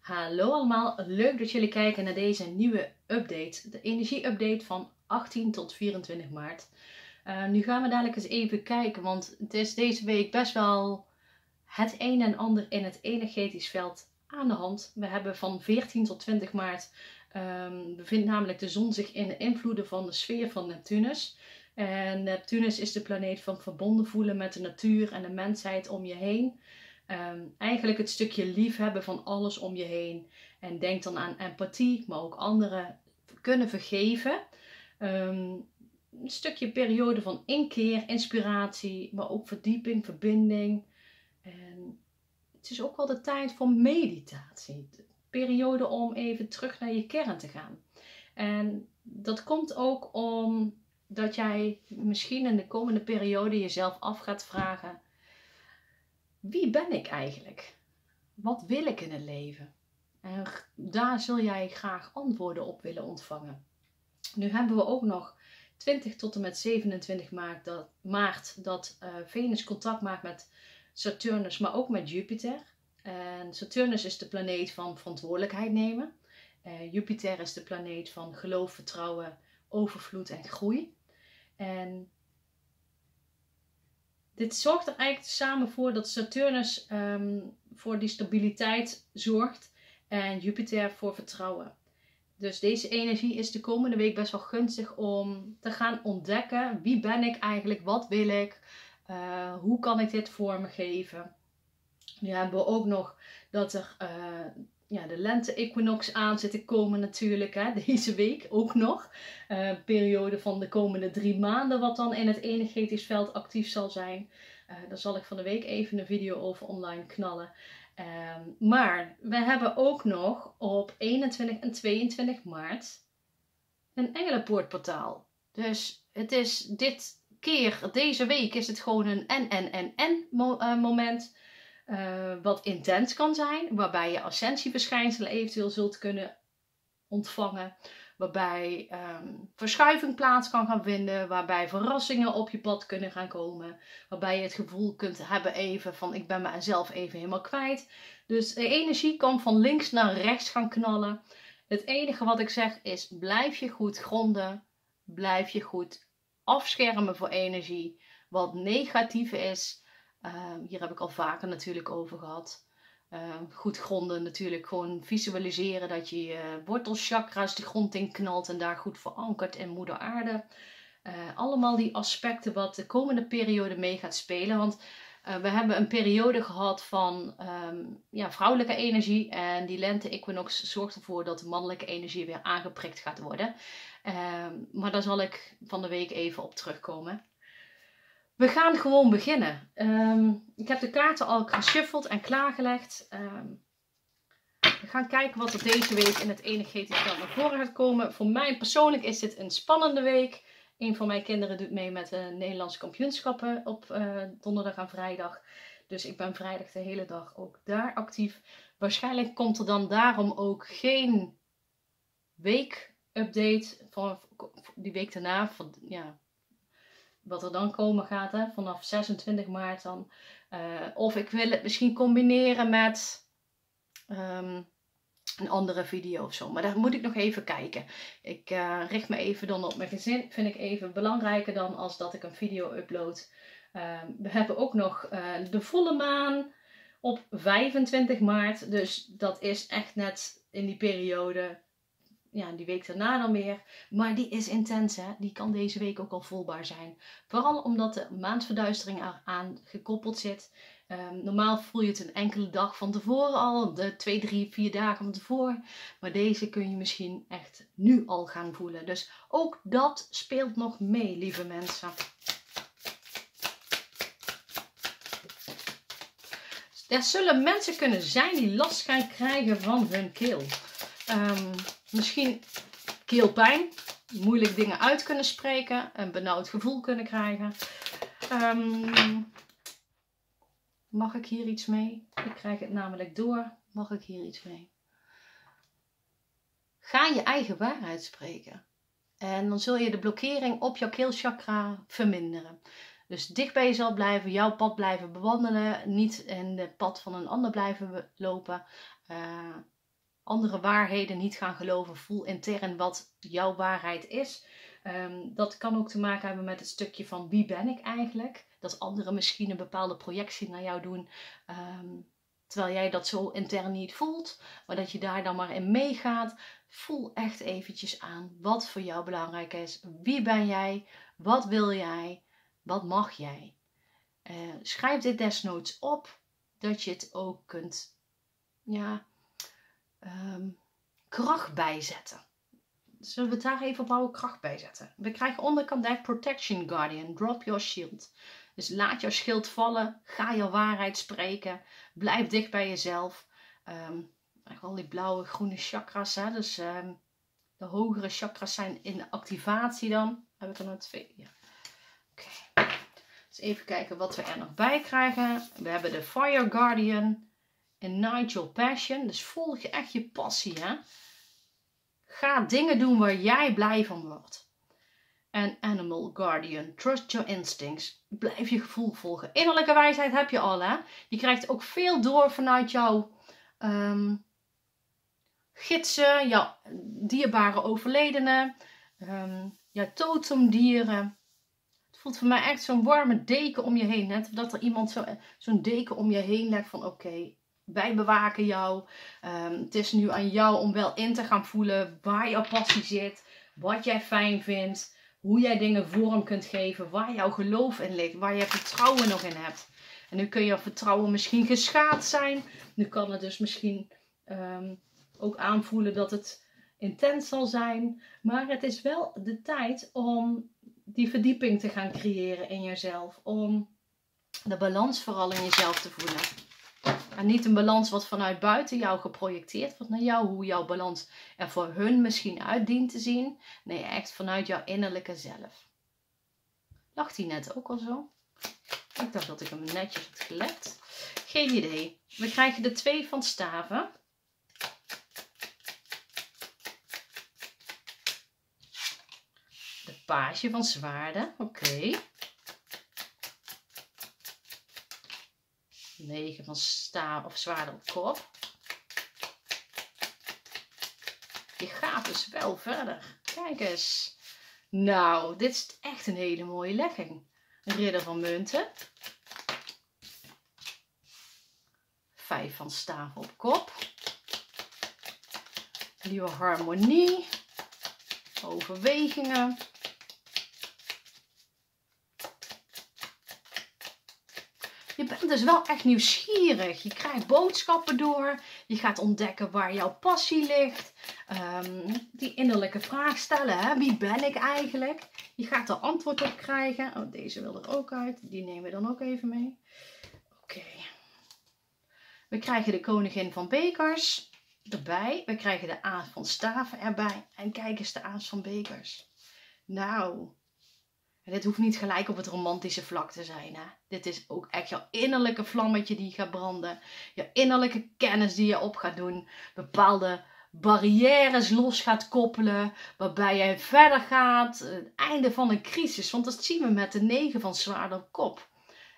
Hallo allemaal, leuk dat jullie kijken naar deze nieuwe update. De energie-update van 18 tot 24 maart. Nu gaan we dadelijk eens even kijken, want het is deze week best wel het een en ander in het energetisch veld aan de hand. We hebben van 14 tot 20 maart bevindt namelijk de zon zich in de invloeden van de sfeer van Neptunus. En Neptunus is de planeet van verbonden voelen met de natuur en de mensheid om je heen. Eigenlijk het stukje liefhebben van alles om je heen. En denk dan aan empathie, maar ook anderen kunnen vergeven. Een stukje periode van inkeer, inspiratie, maar ook verdieping, verbinding. En het is ook wel de tijd voor meditatie. De periode om even terug naar je kern te gaan. En dat komt ook omdat jij misschien in de komende periode jezelf af gaat vragen: wie ben ik eigenlijk? Wat wil ik in het leven? En daar zul jij graag antwoorden op willen ontvangen. Nu hebben we ook nog 20 tot en met 27 maart dat Venus contact maakt met Saturnus, maar ook met Jupiter. En Saturnus is de planeet van verantwoordelijkheid nemen. Jupiter is de planeet van geloof, vertrouwen, overvloed en groei. En dit zorgt er eigenlijk samen voor dat Saturnus voor die stabiliteit zorgt en Jupiter voor vertrouwen. Dus deze energie is de komende week best wel gunstig om te gaan ontdekken: wie ben ik eigenlijk, wat wil ik, hoe kan ik dit vormgeven. Nu hebben we ook nog dat er de lente-equinox aan zit te komen natuurlijk, hè, deze week ook nog. Periode van de komende 3 maanden wat dan in het energetisch veld actief zal zijn. Daar zal ik van de week even een video over online knallen. Maar we hebben ook nog op 21 en 22 maart een engelenpoortportaal. Dus het is deze week is het gewoon een moment. Wat intens kan zijn, waarbij je ascensieverschijnselen eventueel zult kunnen ontvangen, waarbij verschuiving plaats kan gaan vinden, waarbij verrassingen op je pad kunnen gaan komen, waarbij je het gevoel kunt hebben even van: ik ben mezelf even helemaal kwijt. Dus de energie kan van links naar rechts gaan knallen. Het enige wat ik zeg is: blijf je goed gronden, blijf je goed afschermen voor energie wat negatief is. Hier heb ik al vaker natuurlijk over gehad. Goed gronden natuurlijk. Gewoon visualiseren dat je je wortelchakra's de grond in knalt. En daar goed verankerd in moeder aarde. Allemaal die aspecten wat de komende periode mee gaat spelen. Want we hebben een periode gehad van vrouwelijke energie. En die lente-equinox zorgt ervoor dat de mannelijke energie weer aangeprikt gaat worden. Maar daar zal ik van de week even op terugkomen. We gaan gewoon beginnen. Ik heb de kaarten al geshuffeld en klaargelegd. We gaan kijken wat er deze week in het energetisch veld naar voren gaat komen. Voor mij persoonlijk is dit een spannende week. Een van mijn kinderen doet mee met de Nederlandse kampioenschappen op donderdag en vrijdag. Dus ik ben vrijdag de hele dag ook daar actief. Waarschijnlijk komt er dan daarom ook geen week-update van die week daarna. Wat er dan komen gaat, hè, vanaf 26 maart dan. Of ik wil het misschien combineren met een andere video of zo. Maar daar moet ik nog even kijken. Ik richt me even dan op mijn gezin. Vind ik even belangrijker dan als dat ik een video upload. We hebben ook nog de volle maan op 25 maart. Dus dat is echt net in die periode. Ja, die week daarna dan weer. Maar die is intens, hè. Die kan deze week ook al voelbaar zijn. Vooral omdat de maandverduistering eraan gekoppeld zit. Normaal voel je het een enkele dag van tevoren al. 2, 3, 4 dagen van tevoren. Maar deze kun je misschien echt nu al gaan voelen. Dus ook dat speelt nog mee, lieve mensen. Er zullen mensen kunnen zijn die last gaan krijgen van hun keel. Misschien keelpijn, moeilijk dingen uit kunnen spreken, een benauwd gevoel kunnen krijgen. Mag ik hier iets mee? Ik krijg het namelijk door. Mag ik hier iets mee? Ga je eigen waarheid spreken. En dan zul je de blokkering op jouw keelchakra verminderen. Dus dicht bij jezelf blijven, jouw pad blijven bewandelen. Niet in het pad van een ander blijven lopen. andere waarheden niet gaan geloven. Voel intern wat jouw waarheid is. Dat kan ook te maken hebben met het stukje van wie ben ik eigenlijk. Dat anderen misschien een bepaalde projectie naar jou doen. Terwijl jij dat zo intern niet voelt. Maar dat je daar dan maar in meegaat. Voel echt eventjes aan wat voor jou belangrijk is. Wie ben jij? Wat wil jij? Wat mag jij? Schrijf dit desnoods op. Dat je het ook kunt kracht bijzetten. Zullen we het daar even op houden? Kracht bijzetten. We krijgen onderkant dek Protection Guardian. Drop your shield. Dus laat jouw schild vallen. Ga je waarheid spreken. Blijf dicht bij jezelf. Al die blauwe groene chakras. Hè? Dus de hogere chakras zijn in de activatie dan. Heb ik er nou twee? Ja. Oké. Dus even kijken wat we er nog bij krijgen. We hebben de Fire Guardian. En Nigel Passion. Dus volg je echt je passie. Hè? Ga dingen doen waar jij blij van wordt. En Animal Guardian. Trust your instincts. Blijf je gevoel volgen. Innerlijke wijsheid heb je al, hè? Je krijgt ook veel door vanuit jouw gidsen, jouw dierbare overledenen, jouw totemdieren. Het voelt voor mij echt zo'n warme deken om je heen. Net dat er iemand zo'n deken om je heen legt van oké, wij bewaken jou. Het is nu aan jou om wel in te gaan voelen waar jouw passie zit, wat jij fijn vindt, hoe jij dingen vorm kunt geven, waar jouw geloof in ligt, waar je vertrouwen nog in hebt. En nu kun je vertrouwen misschien geschaad zijn. Nu kan het dus misschien ook aanvoelen dat het intens zal zijn. Maar het is wel de tijd om die verdieping te gaan creëren in jezelf. Om de balans vooral in jezelf te voelen. En niet een balans wat vanuit buiten jou geprojecteerd wordt naar jou. Hoe jouw balans er voor hun misschien uit dient te zien. Nee, echt vanuit jouw innerlijke zelf. Lacht hij net ook al zo? Ik dacht dat ik hem netjes had gelegd. Geen idee. We krijgen de 2 van staven. De page van zwaarden. Oké. 9 van staaf of zwaarden op kop. Je gaat dus wel verder. Kijk eens. Nou, dit is echt een hele mooie legging. Ridder van munten. 5 van staaf op kop. Nieuwe harmonie. Overwegingen. Je bent dus wel echt nieuwsgierig. Je krijgt boodschappen door. Je gaat ontdekken waar jouw passie ligt. Die innerlijke vraag stellen. Hè? Wie ben ik eigenlijk? Je gaat er antwoord op krijgen. Oh, deze wil er ook uit. Die nemen we dan ook even mee. Oké. We krijgen de koningin van bekers erbij. We krijgen de aas van staven erbij. En kijk eens, de aas van bekers. Nou... En dit hoeft niet gelijk op het romantische vlak te zijn. Hè? Dit is ook echt jouw innerlijke vlammetje die gaat branden. Jouw innerlijke kennis die je op gaat doen. Bepaalde barrières los gaat koppelen. Waarbij jij verder gaat. Het einde van een crisis. Want dat zien we met de 9 van zwaarden op kop.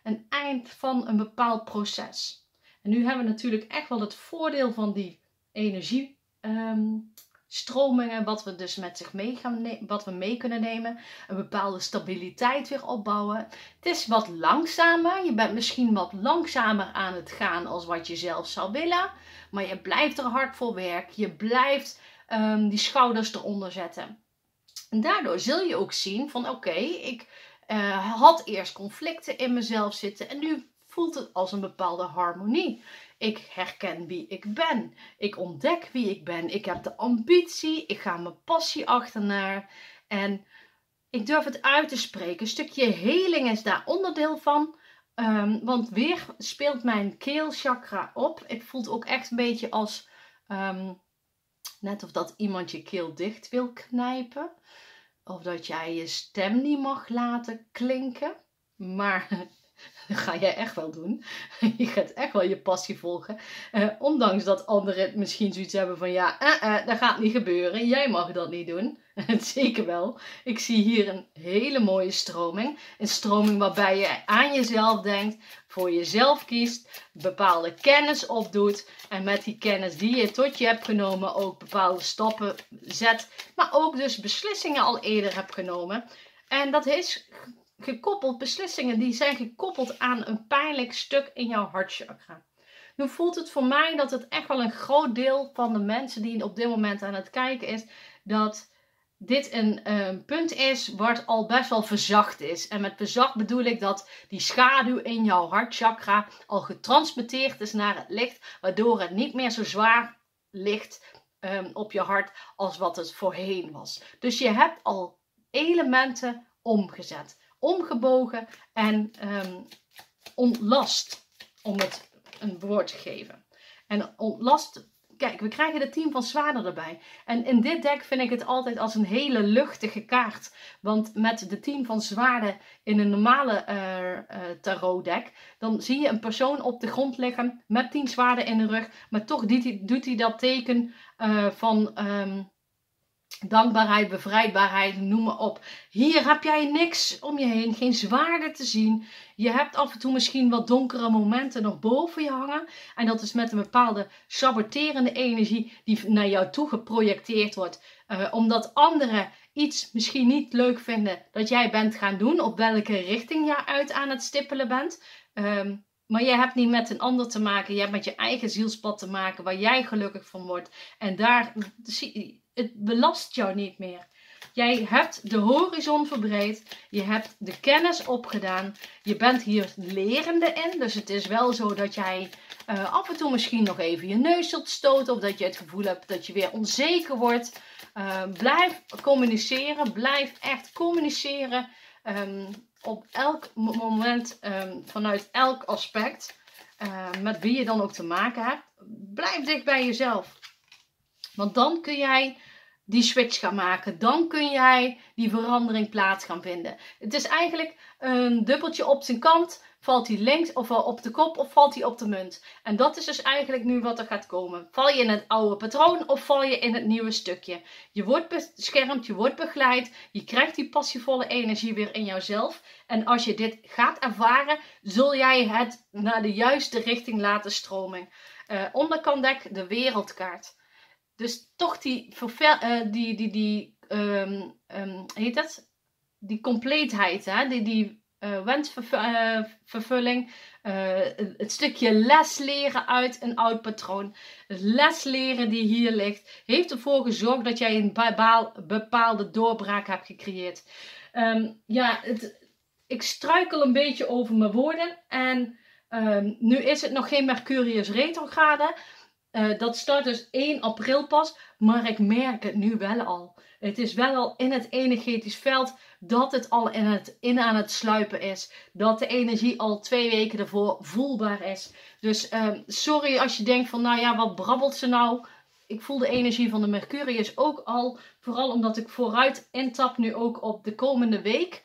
Een eind van een bepaald proces. En nu hebben we natuurlijk echt wel het voordeel van die energie. Stromingen, wat we dus met zich mee gaan nemen, wat we mee kunnen nemen. Een bepaalde stabiliteit weer opbouwen. Het is wat langzamer. Je bent misschien wat langzamer aan het gaan als wat je zelf zou willen. Maar je blijft er hard voor werken. Je blijft die schouders eronder zetten. En daardoor zul je ook zien van oké, ik had eerst conflicten in mezelf zitten. En nu voelt het als een bepaalde harmonie. Ik herken wie ik ben. Ik ontdek wie ik ben. Ik heb de ambitie. Ik ga mijn passie achterna. En ik durf het uit te spreken. Een stukje heling is daar onderdeel van. Want weer speelt mijn keelchakra op. Ik voel het ook echt een beetje als... net of dat iemand je keel dicht wil knijpen. Of dat jij je stem niet mag laten klinken. Maar... Dat ga jij echt wel doen. Je gaat echt wel je passie volgen. Ondanks dat anderen misschien zoiets hebben van ja, dat gaat niet gebeuren. Jij mag dat niet doen. Zeker wel. Ik zie hier een hele mooie stroming. Een stroming waarbij je aan jezelf denkt, voor jezelf kiest, bepaalde kennis opdoet. En met die kennis die je tot je hebt genomen ook bepaalde stappen zet. Maar ook dus beslissingen al eerder hebt genomen. En dat is... gekoppeld, beslissingen die zijn gekoppeld aan een pijnlijk stuk in jouw hartchakra. Nu voelt het voor mij dat het echt wel een groot deel van de mensen die op dit moment aan het kijken is, dat dit een punt is wat al best wel verzacht is. En met verzacht bedoel ik dat die schaduw in jouw hartchakra al getransporteerd is naar het licht, waardoor het niet meer zo zwaar ligt op je hart als wat het voorheen was. Dus je hebt al elementen omgezet, omgebogen en ontlast, om het een woord te geven. En ontlast, kijk, we krijgen de 10 van zwanen erbij. En in dit dek vind ik het altijd als een hele luchtige kaart. Want met de 10 van zwanen in een normale tarotdek, dan zie je een persoon op de grond liggen met 10 zwaarden in de rug. Maar toch doet hij dat teken van... dankbaarheid, bevrijdbaarheid, noem maar op. Hier heb jij niks om je heen, geen zwaarde te zien. Je hebt af en toe misschien wat donkere momenten nog boven je hangen. En dat is met een bepaalde saboterende energie die naar jou toe geprojecteerd wordt. Omdat anderen iets misschien niet leuk vinden dat jij bent gaan doen. Op welke richting jij uit aan het stippelen bent. Maar jij hebt niet met een ander te maken. Je hebt met je eigen zielspad te maken waar jij gelukkig van wordt. En daar... het belast jou niet meer. Jij hebt de horizon verbreed. Je hebt de kennis opgedaan. Je bent hier lerende in. Dus het is wel zo dat jij af en toe misschien nog even je neus zult stoten. Of dat je het gevoel hebt dat je weer onzeker wordt. Blijf communiceren. Blijf echt communiceren. Op elk moment. Vanuit elk aspect. Met wie je dan ook te maken hebt. Blijf dicht bij jezelf. Want dan kun jij die switch gaan maken. Dan kun jij die verandering plaats gaan vinden. Het is eigenlijk een dubbeltje op zijn kant. Valt hij links of op de kop of valt hij op de munt? En dat is dus eigenlijk nu wat er gaat komen. Val je in het oude patroon of val je in het nieuwe stukje? Je wordt beschermd, je wordt begeleid. Je krijgt die passievolle energie weer in jouzelf. En als je dit gaat ervaren, zul jij het naar de juiste richting laten stromen. Onderkant dek, de wereldkaart. Dus toch die compleetheid, hè? die wensvervulling, het stukje les leren uit een oud patroon, het les leren die hier ligt, heeft ervoor gezorgd dat jij een bepaalde doorbraak hebt gecreëerd. Ik struikel een beetje over mijn woorden en nu is het nog geen Mercurius retrograde. Dat start dus 1 april pas, maar ik merk het nu wel al. Het is wel al in het energetisch veld dat het al aan het sluipen is. Dat de energie al 2 weken ervoor voelbaar is. Dus sorry als je denkt van nou ja, wat brabbelt ze nou? Ik voel de energie van de Mercurius ook al. Vooral omdat ik vooruit intap nu ook op de komende week.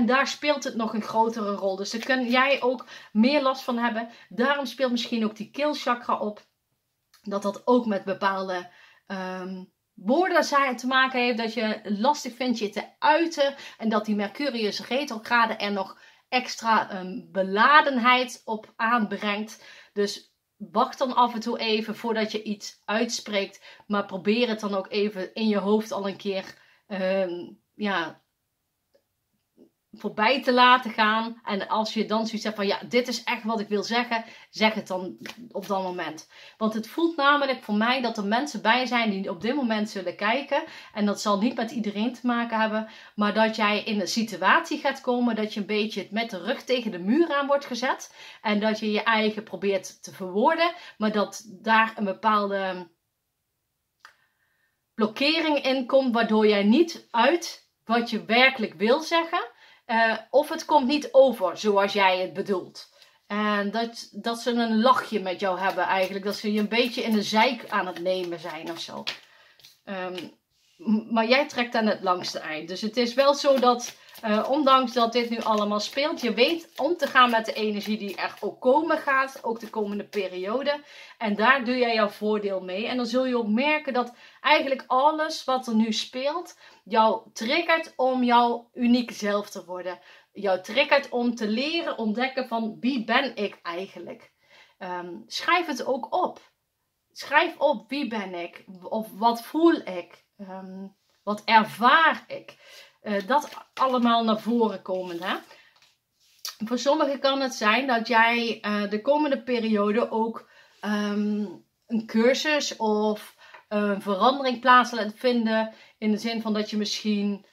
En daar speelt het nog een grotere rol. Dus daar kun jij ook meer last van hebben. Daarom speelt misschien ook die keelchakra op. Dat ook met bepaalde woorden te maken heeft. Dat je lastig vindt je te uiten. En dat die Mercurius retrograde er nog extra beladenheid op aanbrengt. Dus wacht dan af en toe even voordat je iets uitspreekt. Maar probeer het dan ook even in je hoofd al een keer voorbij te laten gaan. En als je dan zoiets hebt van ja, dit is echt wat ik wil zeggen, zeg het dan op dat moment. Want het voelt namelijk voor mij dat er mensen bij zijn die op dit moment zullen kijken. En dat zal niet met iedereen te maken hebben. Maar dat jij in een situatie gaat komen dat je een beetje met de rug tegen de muur aan wordt gezet. En dat je je eigen probeert te verwoorden. Maar dat daar een bepaalde blokkering in komt, waardoor jij niet uit wat je werkelijk wil zeggen. Of het komt niet over zoals jij het bedoelt. En dat ze een lachje met jou hebben eigenlijk. Dat ze je een beetje in de zeik aan het nemen zijn of zo. Maar jij trekt aan het langste eind. Dus het is wel zo dat Ondanks dat dit nu allemaal speelt, je weet om te gaan met de energie die er ook komen gaat, ook de komende periode. En daar doe jij jouw voordeel mee. En dan zul je ook merken dat eigenlijk alles wat er nu speelt, jou triggert om jouw uniek zelf te worden. Jou triggert om te leren ontdekken van wie ben ik eigenlijk. Schrijf het ook op. Schrijf op wie ben ik, of wat voel ik, wat ervaar ik. Dat allemaal naar voren komen. Hè? Voor sommigen kan het zijn dat jij de komende periode ook een cursus of een verandering plaats laat vinden. In de zin van dat je misschien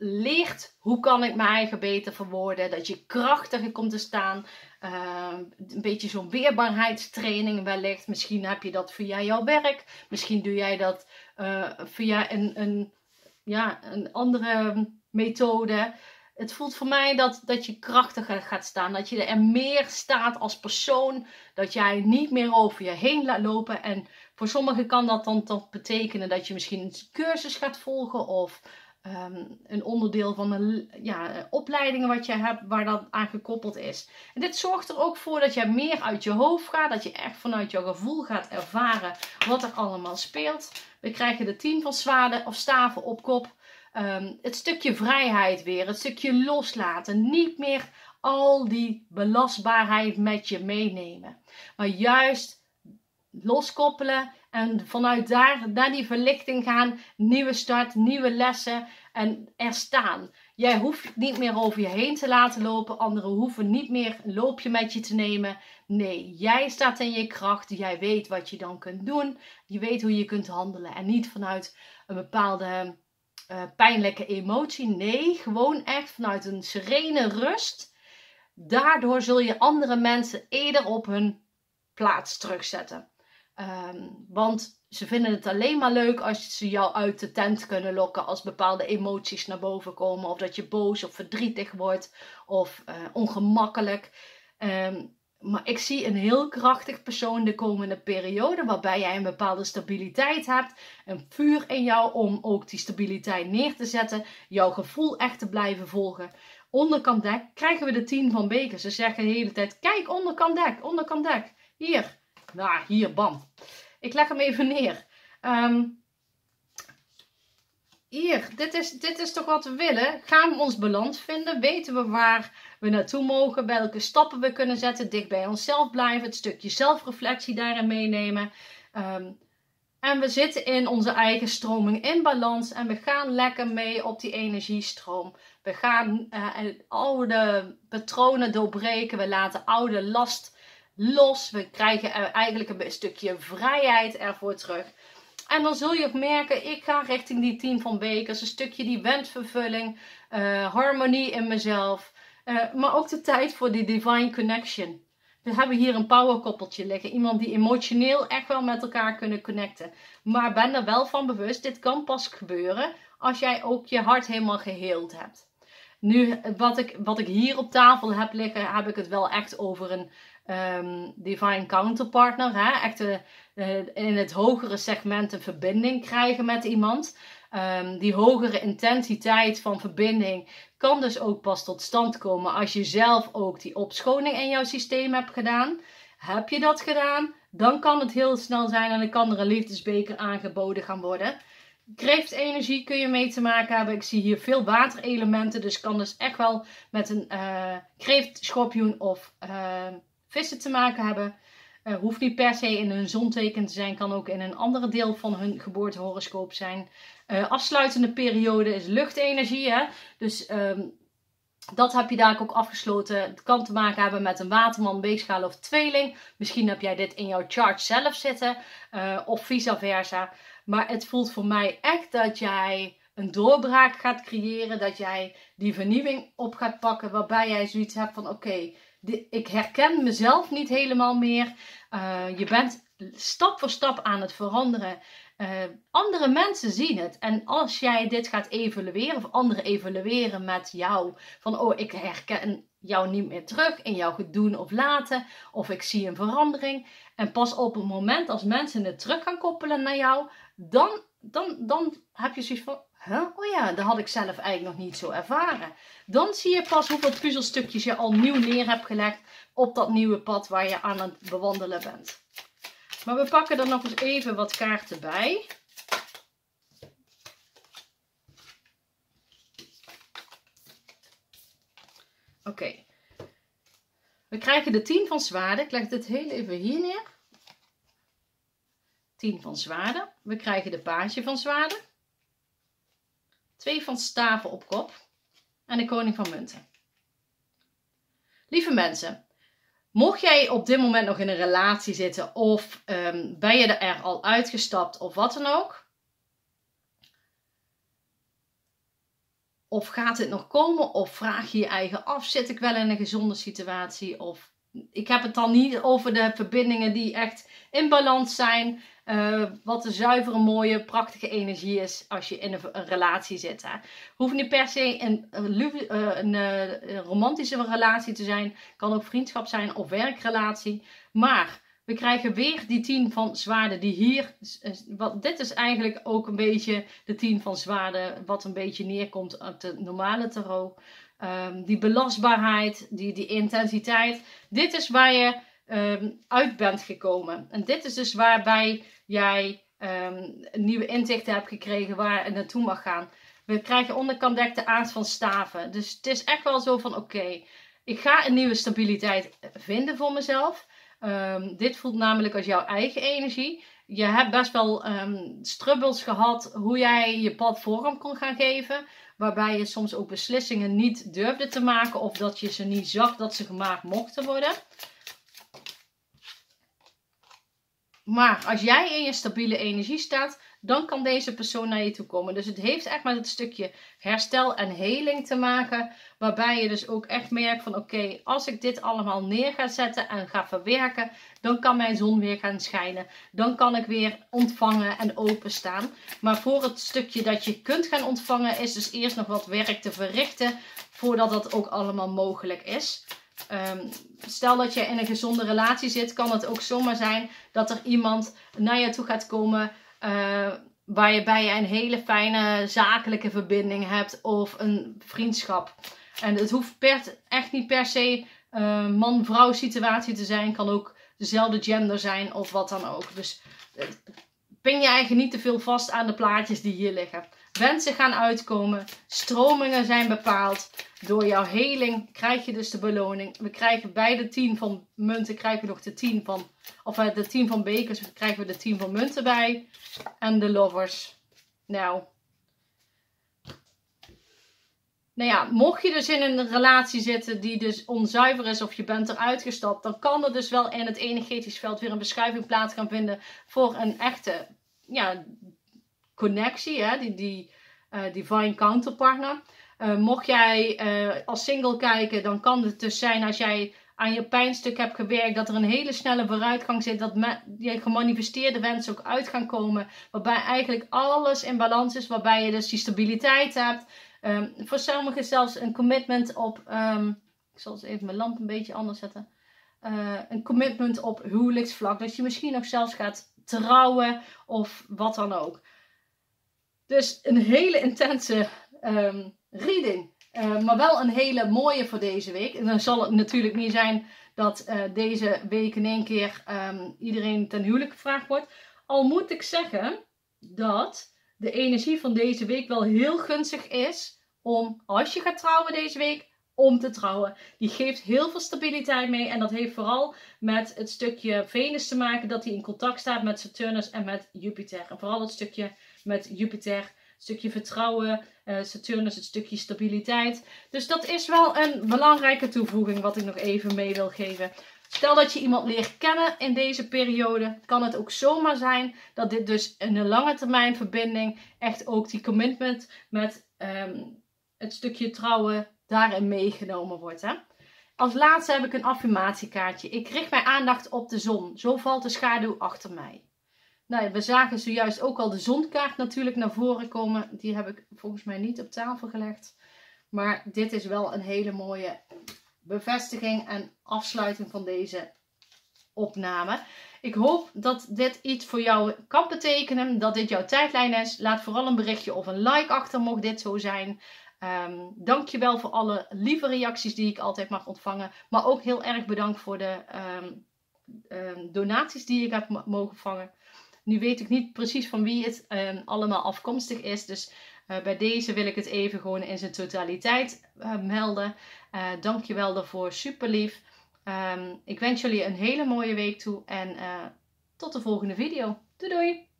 leert hoe kan ik mijn eigen beter verwoorden. Dat je krachtiger komt te staan. Een beetje zo'n weerbaarheidstraining wellicht. Misschien heb je dat via jouw werk. Misschien doe jij dat via een andere methode. Het voelt voor mij dat je krachtiger gaat staan. Dat je er meer staat als persoon. Dat jij niet meer over je heen laat lopen. En voor sommigen kan dat dan toch betekenen dat je misschien een cursus gaat volgen. Of een onderdeel van opleidingen wat je hebt waar dat aan gekoppeld is. En dit zorgt er ook voor dat jij meer uit je hoofd gaat. Dat je echt vanuit jouw gevoel gaat ervaren wat er allemaal speelt. We krijgen de 10 van zwaarden of staven op kop. Het stukje vrijheid weer. Het stukje loslaten. Niet meer al die belastbaarheid met je meenemen. Maar juist loskoppelen. En vanuit daar naar die verlichting gaan. Nieuwe start, nieuwe lessen. En er staan. Jij hoeft niet meer over je heen te laten lopen. Anderen hoeven niet meer een loopje met je te nemen. Nee, jij staat in je kracht. Jij weet wat je dan kunt doen. Je weet hoe je kunt handelen. En niet vanuit een bepaalde pijnlijke emotie. Nee, gewoon echt vanuit een serene rust. Daardoor zul je andere mensen eerder op hun plaats terugzetten. Want ze vinden het alleen maar leuk als ze jou uit de tent kunnen lokken. Als bepaalde emoties naar boven komen. Of dat je boos of verdrietig wordt. Of ongemakkelijk. Maar ik zie een heel krachtig persoon de komende periode. Waarbij jij een bepaalde stabiliteit hebt. Een vuur in jou om ook die stabiliteit neer te zetten. Jouw gevoel echt te blijven volgen. Onderkant dek krijgen we de 10 van bekers. Ze zeggen de hele tijd, kijk onderkant dek, onderkant dek. Hier. Nou, hier, bam. Ik leg hem even neer. Hier, dit is toch wat we willen. Gaan we ons balans vinden? Weten we waar we naartoe mogen? Welke stappen we kunnen zetten? Dicht bij onszelf blijven. Het stukje zelfreflectie daarin meenemen. En we zitten in onze eigen stroming in balans. En we gaan lekker mee op die energiestroom. We gaan oude patronen doorbreken. We laten oude last los. We krijgen er eigenlijk een stukje vrijheid ervoor terug. En dan zul je merken, ik ga richting die 10 van bekers. Een stukje die wensvervulling, harmonie in mezelf. Maar ook de tijd voor die divine connection. We hebben hier een powerkoppeltje liggen. Iemand die emotioneel echt wel met elkaar kunnen connecten. Maar ben er wel van bewust, dit kan pas gebeuren als jij ook je hart helemaal geheeld hebt. Nu, wat ik hier op tafel heb liggen, heb ik het wel echt over een divine counterpartner. Hè? Echt in het hogere segment een verbinding krijgen met iemand. Die hogere intensiteit van verbinding kan dus ook pas tot stand komen als je zelf ook die opschoning in jouw systeem hebt gedaan. Heb je dat gedaan, dan kan het heel snel zijn en dan kan er een liefdesbeker aangeboden gaan worden. Kreeftenergie kun je mee te maken hebben. Ik zie hier veel waterelementen. Dus kan dus echt wel met een kreeft, schorpioen of vissen te maken hebben. Hoeft niet per se in hun zonteken te zijn. Kan ook in een ander deel van hun geboortehoroscoop zijn. Afsluitende periode is luchtenergie. Hè? Dus dat heb je daar ook afgesloten. Het kan te maken hebben met een waterman, weegschaal of tweeling. Misschien heb jij dit in jouw chart zelf zitten. Of vice versa. Maar het voelt voor mij echt dat jij een doorbraak gaat creëren. Dat jij die vernieuwing op gaat pakken. Waarbij jij zoiets hebt van oké, ik herken mezelf niet helemaal meer. Je bent stap voor stap aan het veranderen. Andere mensen zien het. En als jij dit gaat evalueren. Of anderen evalueren met jou. Van ik herken jou niet meer terug. In jouw doen of laten. Of ik zie een verandering. En pas op het moment als mensen het terug gaan koppelen naar jou. Dan heb je zoiets van. Huh? Oh ja, dat had ik zelf eigenlijk nog niet zo ervaren. Dan zie je pas hoeveel puzzelstukjes je al nieuw neer hebt gelegd op dat nieuwe pad waar je aan het bewandelen bent. Maar we pakken er nog eens even wat kaarten bij. Oké. We krijgen de 10 van zwaarden. Ik leg dit heel even hier neer. 10 van zwaarden. We krijgen de page van zwaarden. 2 van staven op kop. En de koning van munten. Lieve mensen. Mocht jij op dit moment nog in een relatie zitten. Of ben je er al uitgestapt. Of wat dan ook. Of gaat dit nog komen? Of vraag je je eigen af, zit ik wel in een gezonde situatie? Of ik heb het dan niet over de verbindingen die echt in balans zijn. Wat een zuivere, mooie, prachtige energie is als je in een relatie zit. Hè? Hoeft niet per se een romantische relatie te zijn. Kan ook vriendschap zijn of werkrelatie. Maar we krijgen weer die 10 van zwaarden die hier... Dit is eigenlijk ook een beetje de 10 van zwaarden wat een beetje neerkomt uit de normale tarot. Die belastbaarheid, die intensiteit. Dit is waar je uit bent gekomen. En dit is dus waarbij jij nieuwe inzichten hebt gekregen waar je naartoe mag gaan. We krijgen onderkant dek de aas van staven. Dus het is echt wel zo van oké, ik ga een nieuwe stabiliteit vinden voor mezelf. Dit voelt namelijk als jouw eigen energie. Je hebt best wel strubbels gehad hoe jij je pad vorm kon gaan geven. Waarbij je soms ook beslissingen niet durfde te maken. Of dat je ze niet zag dat ze gemaakt mochten worden. Maar als jij in je stabiele energie staat, dan kan deze persoon naar je toe komen. Dus het heeft echt met het stukje herstel en heling te maken. Waarbij je dus ook echt merkt van oké, als ik dit allemaal neer ga zetten en ga verwerken, dan kan mijn zon weer gaan schijnen. Dan kan ik weer ontvangen en openstaan. Maar voor het stukje dat je kunt gaan ontvangen is dus eerst nog wat werk te verrichten voordat dat ook allemaal mogelijk is. Stel dat je in een gezonde relatie zit, kan het ook zomaar zijn dat er iemand naar je toe gaat komen waarbij je een hele fijne zakelijke verbinding hebt of een vriendschap. En het hoeft echt niet per se man-vrouw situatie te zijn, kan ook dezelfde gender zijn of wat dan ook. Dus pin je eigenlijk niet te veel vast aan de plaatjes die hier liggen. Wensen gaan uitkomen, stromingen zijn bepaald. Door jouw heling krijg je dus de beloning. We krijgen bij de 10 van munten krijgen we nog de 10 van... Of de 10 van bekers krijgen we de 10 van munten bij. En de lovers. Nou ja, mocht je dus in een relatie zitten die dus onzuiver is of je bent eruit gestapt, dan kan er dus wel in het energetisch veld weer een beschuiving plaats gaan vinden voor een echte connectie. Hè? Die divine counterpartner. Mocht jij als single kijken, dan kan het dus zijn als jij aan je pijnstuk hebt gewerkt, dat er een hele snelle vooruitgang zit, dat je gemanifesteerde wensen ook uit gaan komen, waarbij eigenlijk alles in balans is, waarbij je dus die stabiliteit hebt. Voor sommigen zelfs een commitment op, ik zal eens even mijn lamp een beetje anders zetten, een commitment op huwelijksvlak, dat je misschien nog zelfs gaat trouwen of wat dan ook. Dus een hele intense reading. Maar wel een hele mooie voor deze week. En dan zal het natuurlijk niet zijn dat deze week in één keer iedereen ten huwelijk gevraagd wordt. Al moet ik zeggen dat de energie van deze week wel heel gunstig is om, als je gaat trouwen deze week, om te trouwen. Die geeft heel veel stabiliteit mee. En dat heeft vooral met het stukje Venus te maken, dat hij in contact staat met Saturnus en met Jupiter. En vooral het stukje met Jupiter. Stukje vertrouwen, Saturnus, het stukje stabiliteit. Dus dat is wel een belangrijke toevoeging wat ik nog even mee wil geven. Stel dat je iemand leert kennen in deze periode, kan het ook zomaar zijn dat dit dus in een lange termijn verbinding echt ook die commitment met het stukje trouwen daarin meegenomen wordt. Hè? Als laatste heb ik een affirmatiekaartje. Ik richt mijn aandacht op de zon, zo valt de schaduw achter mij. Nou, we zagen zojuist ook al de zonkaart natuurlijk naar voren komen. Die heb ik volgens mij niet op tafel gelegd. Maar dit is wel een hele mooie bevestiging en afsluiting van deze opname. Ik hoop dat dit iets voor jou kan betekenen, dat dit jouw tijdlijn is. Laat vooral een berichtje of een like achter, mocht dit zo zijn. Dankjewel voor alle lieve reacties die ik altijd mag ontvangen. Maar ook heel erg bedankt voor de donaties die ik heb mogen vangen. Nu weet ik niet precies van wie het allemaal afkomstig is. Dus bij deze wil ik het even gewoon in zijn totaliteit melden. Dankjewel daarvoor, super lief. Ik wens jullie een hele mooie week toe en tot de volgende video. Doei doei!